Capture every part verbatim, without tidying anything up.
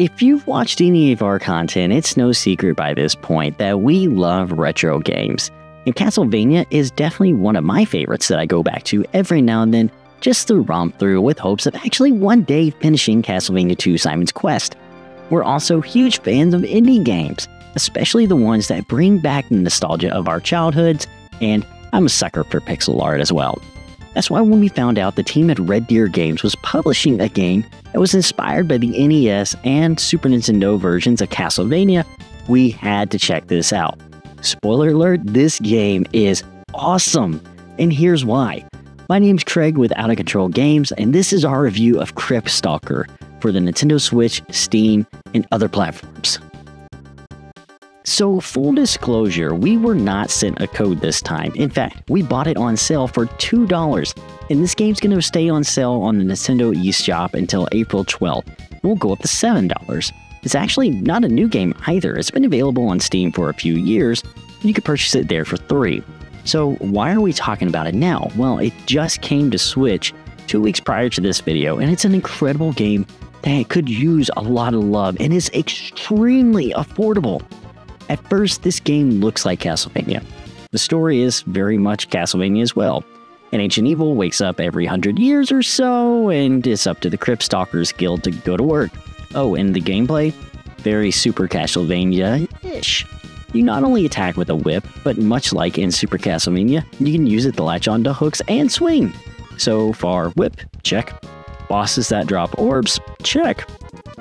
If you've watched any of our content, it's no secret by this point that we love retro games. And Castlevania is definitely one of my favorites that I go back to every now and then just to romp through with hopes of actually one day finishing Castlevania two Simon's Quest. We're also huge fans of indie games, especially the ones that bring back the nostalgia of our childhoods, and I'm a sucker for pixel art as well. That's why when we found out the team at Red Deer Games was publishing a game that was inspired by the N E S and Super Nintendo versions of Castlevania, we had to check this out. Spoiler alert, this game is awesome, and here's why. My name's Craig with Outta Control Games, and this is our review of Crypt Stalker for the Nintendo Switch, Steam, and other platforms. So, full disclosure, we were not sent a code this time. In fact, we bought it on sale for two dollars, and this game's going to stay on sale on the Nintendo eShop until April twelfth, and will go up to seven dollars. It's actually not a new game either. It's been available on Steam for a few years, and you can purchase it there for three dollars. So why are we talking about it now? Well, it just came to Switch two weeks prior to this video, and it's an incredible game that could use a lot of love and is extremely affordable. At first, this game looks like Castlevania. The story is very much Castlevania as well. An ancient evil wakes up every hundred years or so, and it's up to the Crypt Stalkers Guild to go to work. Oh, and the gameplay? Very Super Castlevania-ish. You not only attack with a whip, but much like in Super Castlevania, you can use it to latch onto hooks and swing. So far, whip, check. Bosses that drop orbs, check.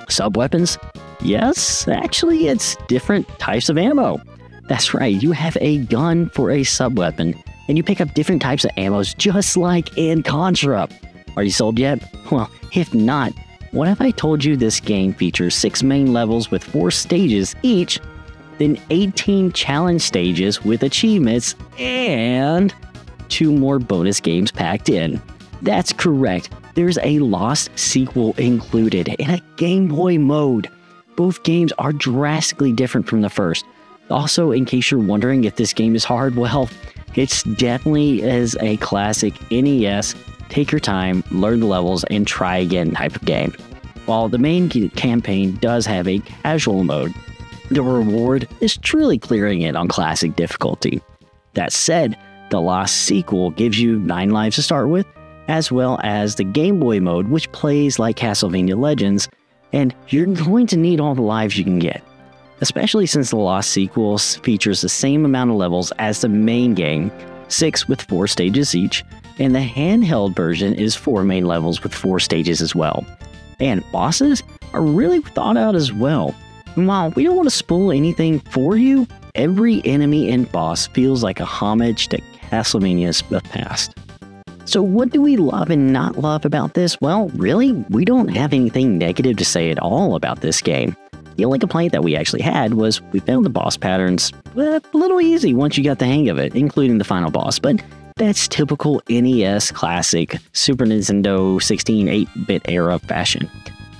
Sub-weapons? Yes, actually it's different types of ammo. That's right, you have a gun for a sub-weapon, and you pick up different types of ammos just like in Contra. Are you sold yet? Well, if not, what if I told you this game features six main levels with four stages each, then eighteen challenge stages with achievements, and two more bonus games packed in? That's correct, there's a Lost sequel included in a Game Boy mode. Both games are drastically different from the first. Also, in case you're wondering if this game is hard, well, it's definitely as a classic N E S. Take your time, learn the levels, and try again type of game. While the main campaign does have a casual mode, the reward is truly clearing it on classic difficulty. That said, the Lost sequel gives you nine lives to start with, as well as the Game Boy mode, which plays like Castlevania Legends, and you're going to need all the lives you can get, especially since the Lost sequel features the same amount of levels as the main game, six with four stages each, and the handheld version is four main levels with four stages as well. And bosses are really thought out as well. And while we don't want to spoil anything for you, every enemy and boss feels like a homage to Castlevania's past. So what do we love and not love about this? Well, really, we don't have anything negative to say at all about this game. The only complaint that we actually had was we found the boss patterns eh, a little easy once you got the hang of it, including the final boss, but that's typical N E S classic Super Nintendo sixteen eight bit era fashion.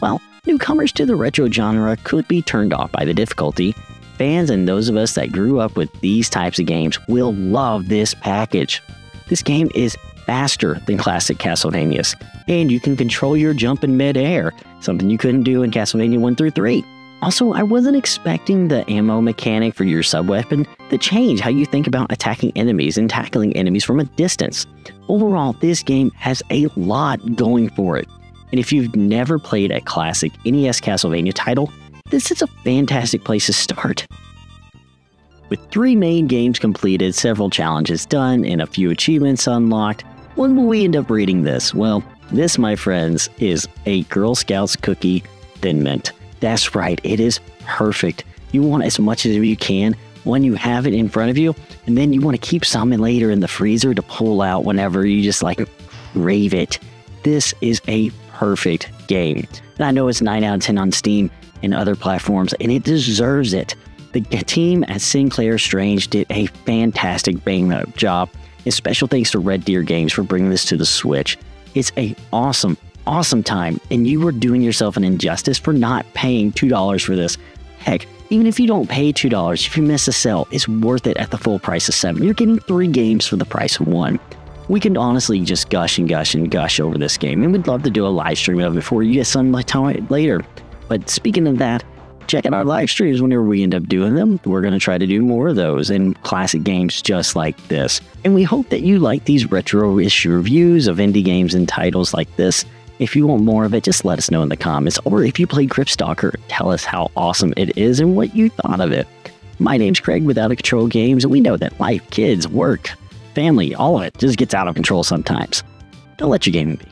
While newcomers to the retro genre could be turned off by the difficulty, fans and those of us that grew up with these types of games will love this package. This game is faster than classic Castlevanias, and you can control your jump in mid-air, something you couldn't do in Castlevania one through three. Also, I wasn't expecting the ammo mechanic for your sub-weapon to change how you think about attacking enemies and tackling enemies from a distance. Overall, this game has a lot going for it, and if you've never played a classic N E S Castlevania title, this is a fantastic place to start. With three main games completed, several challenges done, and a few achievements unlocked, when will we end up reading this? Well, this, my friends, is a Girl Scouts cookie Thin Mint. That's right, it is perfect. You want as much as you can when you have it in front of you, and then you want to keep some later in the freezer to pull out whenever you just like crave it. This is a perfect game. And I know it's nine out of ten on Steam and other platforms, and it deserves it. The team at Sinclair Strange did a fantastic bang-up job, and special thanks to Red Deer Games for bringing this to the Switch. It's a awesome, awesome time, and you were doing yourself an injustice for not paying two dollars for this. Heck, even if you don't pay two dollars, if you miss a sale, it's worth it at the full price of seven dollars. You're getting three games for the price of one. We can honestly just gush and gush and gush over this game, and we'd love to do a live stream of it for you some time later. But speaking of that, check out our live streams whenever we end up doing them. We're going to try to do more of those and classic games just like this. And we hope that you like these retro issue reviews of indie games and titles like this. If you want more of it, just let us know in the comments. Or if you played Crypt Stalker, tell us how awesome it is and what you thought of it. My name's Craig with Outta Control Games, and we know that life, kids, work, family, all of it just gets out of control sometimes. Don't let your gaming be.